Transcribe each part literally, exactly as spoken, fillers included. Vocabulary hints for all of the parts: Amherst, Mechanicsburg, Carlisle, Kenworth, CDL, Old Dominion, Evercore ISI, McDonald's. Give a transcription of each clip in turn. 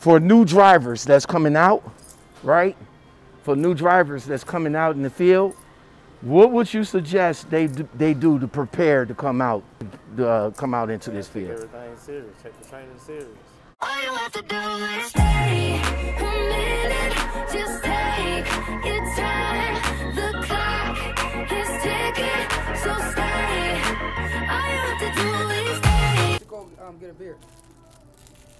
for new drivers that's coming out, right? For new drivers that's coming out in the field, what would you suggest they do, they do to prepare to come out, to, uh, come out into this field? Everything serious. Check the training serious. All you have to do is stay a minute. Just take your time. The clock is ticking, so stay. All you have to do is stay. Go um, get a beer.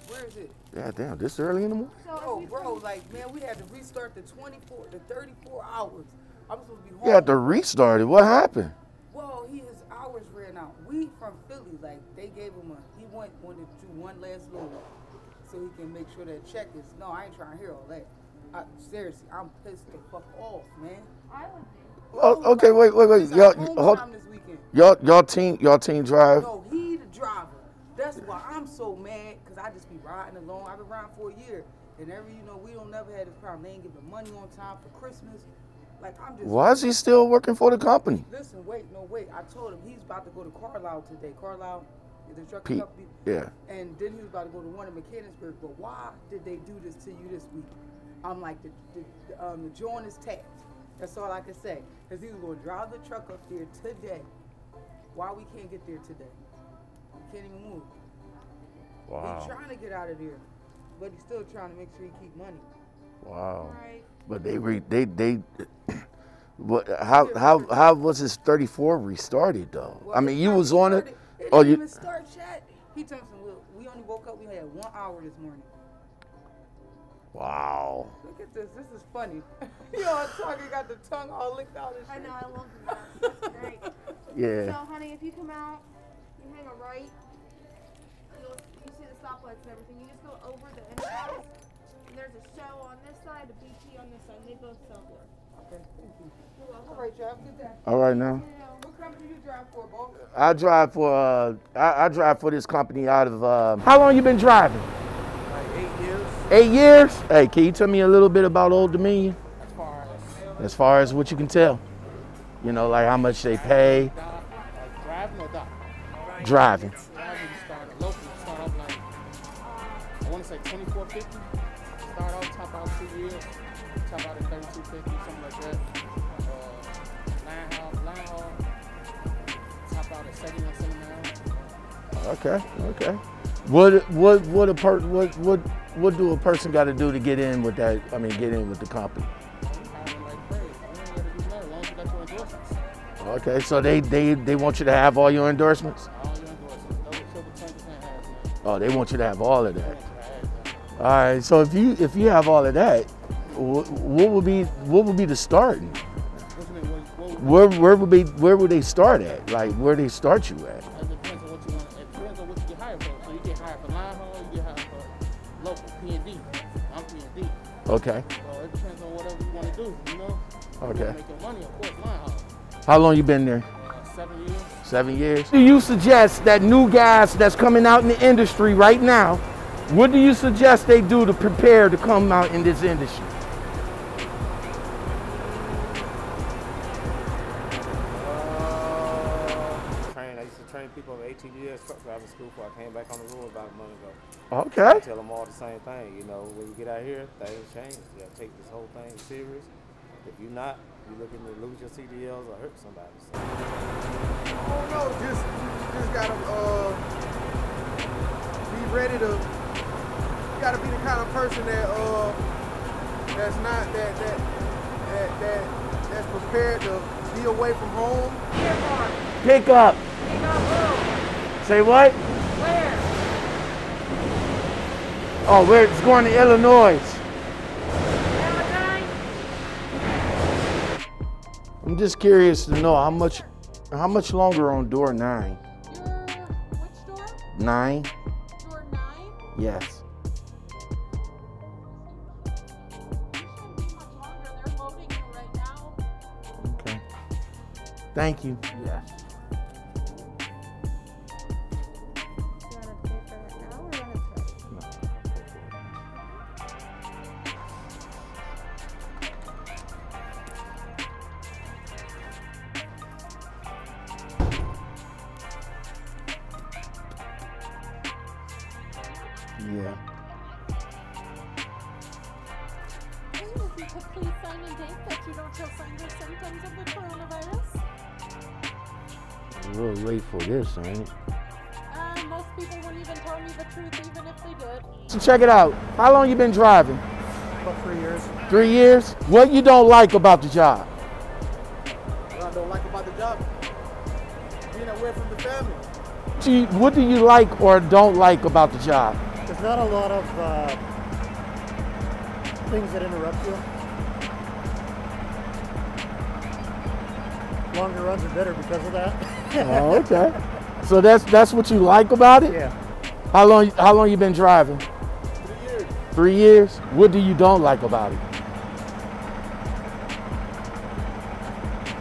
Where is it? God damn, this early in the morning? No, bro, like, man, we had to restart the twenty-four, the thirty-four hours. I'm supposed to be home. You had to restart it? What happened? Well, he, his hours ran out. We from Philly, like, they gave him a, he went, wanted to do one last load so he can make sure that check is, no, I ain't trying to hear all that. I, seriously, I'm pissed the fuck off, man. I would be. Well, oh, okay, like, wait, wait, wait. Y'all, y'all team, y'all team drive? No, he the driver. That's why I'm so mad, because I just be riding alone. I've been riding for a year. And every, you know, we don't never had this problem. They ain't giving money on time for Christmas. Like, I'm just. Why is he still working for the company? Listen, wait, no, wait. I told him he's about to go to Carlisle today. Carlisle is a trucking company. Yeah. And then he was about to go to one in Mechanicsburg. But why did they do this to you this week? I'm like, the, the, um, the joint is tapped. That's all I can say. Because he was going to drive the truck up there today. Why we can't get there today? Can't even move. Wow. He's trying to get out of there, but he's still trying to make sure he keep money. Wow. Right. But they re they they. What? How how how was his thirty-four restarted though? Well, I mean, you was on started, it. It didn't oh, you. Even start yet. He told me we only woke up. We had one hour this morning. Wow. Look at this. This is funny. You all talking, got the tongue all licked out. And shit. I know. I love that. That's great. Yeah. So, honey, if you come out. You hang a right, you'll, you see the stoplights and everything. You just go over the end house, and there's a Shell on this side, a B T on this side. They both sell there. Okay, thank you. You're welcome. All right, Jeff, good day. All right, now. Yeah. What company do you drive for, Bo? I drive for, uh, I, I drive for this company out of, uh, how long you been driving? Like eight years. Eight years? Hey, can you tell me a little bit about Old Dominion? As far as? As far as what you can tell. You know, like how much they pay. Driving or die? Driving. Driving started local, start off like, I want to say twenty-four fifty. Start off, top out two years, top out at thirty-two fifty, something like that. Uh, line haul, line haul, top out at seventy-nine, seventy-nine. Okay, okay. What, what, what, a per, what, what, what do a person got to do to get in with that, I mean, get in with the company? Okay, so they, they, they want you to have all your endorsements? Oh, they want you to have all of that. All right. So if you if you have all of that, what, what would be what would be the starting? Where where would be where would they start at? Like where they start you at? It depends on what you want. It depends on what you get hired for. So you get hired for line haul, you get hired for local P and D. I'm P and D. Okay. So it depends on whatever you want to do. You know. Okay. You want to make your money, of course, line haul. How long you been there? Seven years. Seven years. Do you suggest that new guys that's coming out in the industry right now, what do you suggest they do to prepare to come out in this industry? Uh, train. I used to train people over eighteen years truck driving school before I came back on the road about a month ago. Okay. I tell them all the same thing. You know, when you get out here, things change. You got to take this whole thing serious. If you're not, you're looking to lose your C D Ls or hurt somebody. So. I don't know. Just, just gotta uh, be ready to. You gotta be the kind of person that uh, that's not that that that that that's prepared to be away from home. Pick up. Pick up. Say what? Where? Oh, where it's going to Illinois. I'm just curious to know how much, how much longer on door nine? Your, which door? Nine. Door nine? Yes. You shouldn't be much longer. They're loading you right now. Okay. Thank you. Yeah. You want to pay for it now or you want to pay? Yeah. to please sign a date that you don't show signs or symptoms of the coronavirus? We're late for this, ain't it? Uh, most people wouldn't even tell me the truth, even if they did. So check it out. How long you been driving? About three years. Three years? What you don't like about the job? What I don't like about the job? Being away from the family. Do you, what do you like or don't like about the job? There's not a lot of uh, things that interrupt you. Longer runs are better because of that. Oh, okay. So that's that's what you like about it? Yeah. How long how long you been driving? Three years. Three years? What do you don't like about it?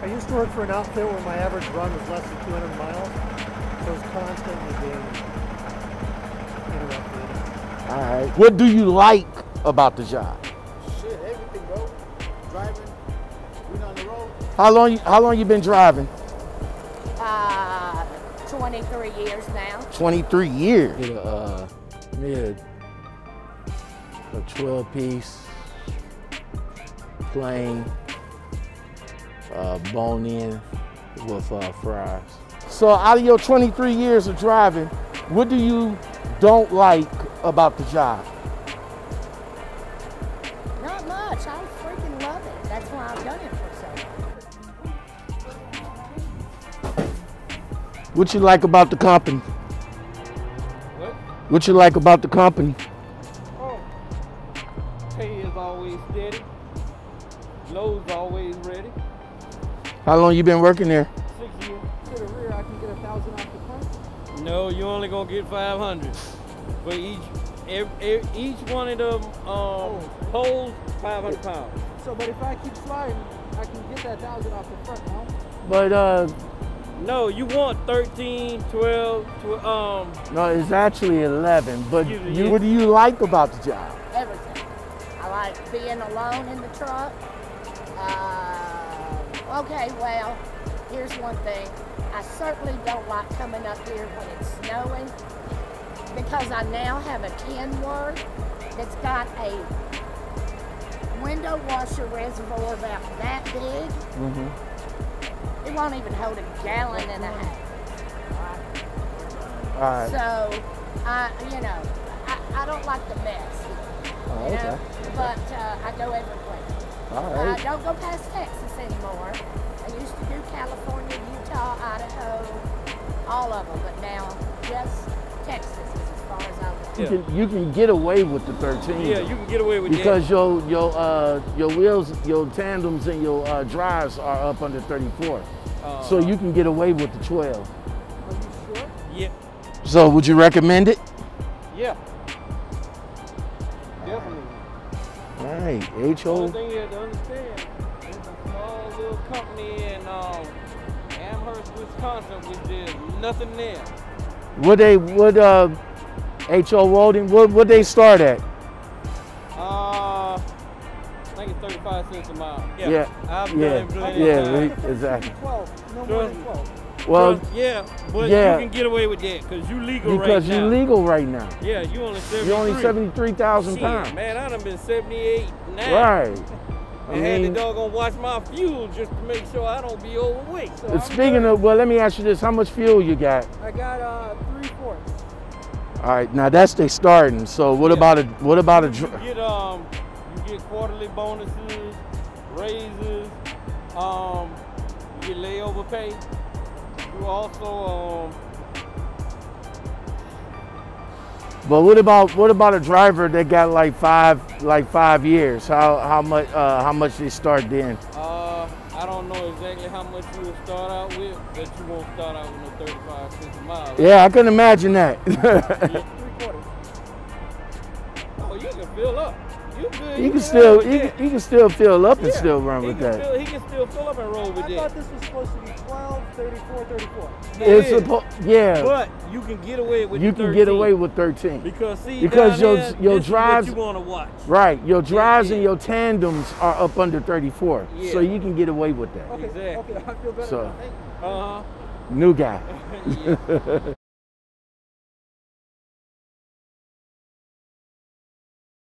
I used to work for an outfit where my average run was less than two hundred miles. So it was constantly being interrupted. All right. What do you like about the job? Shit, everything, bro. Driving, being on the road. How long how long you been driving? Uh twenty-three years now. twenty-three years. Yeah, uh yeah. A twelve piece plain uh bone in with uh fries. So out of your twenty-three years of driving, what do you don't like about the job? Not much. I freaking love it. That's why I've done it for so long. What you like about the company? What? What you like about the company? Oh, pay is always steady. Load's always ready. How long you been working there? Six years. To the rear, I can get a thousand off the front. No, you only gonna get five hundred. But each, every, each one of them um, oh. holds five hundred pounds. So, but if I keep sliding, I can get that thousand off the front, huh? But uh, no, you want thirteen, twelve, tw um. No, it's actually eleven. But you, you, you, what do you like about the job? Everything. I like being alone in the truck. Uh, okay, well, here's one thing. I certainly don't like coming up here when it's snowing because I now have a Kenworth that's got a window washer reservoir about that big. Mm-hmm. It won't even hold a gallon and a half. All right. So, I, you know, I, I don't like the mess. Oh, you okay. know? But uh, I go everywhere. All right. I don't go past Texas anymore. I used to do California, Utah, Idaho, all of them, but now just Texas is as far as I go. You, yeah. can, you can get away with the thirteen. Yeah, you can get away with because that. your your uh your wheels, your tandems, and your uh, drives are up under thirty-four, uh, so you can get away with the twelve. Are you sure? Yeah. So would you recommend it? Yeah. Definitely. All right, H O. The thing you have to understand is a small little company in um, Amherst, Wisconsin, which there's nothing there. What they, what uh, H O Welding, what what they start at? Uh, I think it's thirty-five cents a mile. Yeah. yeah. I've yeah. done it. Yeah, yeah exactly. twelve, no more than twelve. Well, yeah, but yeah. you can get away with that because you legal because right now. Because you're legal right now. Yeah, you only seventy-three. You only seventy-three thousand pounds. Man, I done been seventy-eight now. Right. I and mean, had the dog gonna watch my fuel just to make sure I don't be overweight. So speaking of, well, let me ask you this: how much fuel you got? I got uh, three quarts. All right, now that's they starting. So what yeah. about a what about a? You get um, you get quarterly bonuses, raises, um, you get layover pay. You also um. But what about what about a driver that got like five like five years? How how much uh, how much they start then? Uh, I don't know exactly how much you will start out with, but you won't start out with no thirty-five, fifty miles. Right? Yeah, I can imagine that. Yeah, three quarters. Oh, you can fill up. You good? You, you can still you can, you can still fill up yeah, and still run with that. Still, he can still fill up and roll with I that. I thought this was supposed to be twelve, thirty-four, thirty-four. It it's supposed yeah. But you can get away with you can get away with thirteen because see because your there, your drives you want to watch right your drives yeah, yeah. and your tandems are up under thirty-four yeah. so you can get away with that. Okay, exactly. Okay, I feel better. So, uh huh. New guy.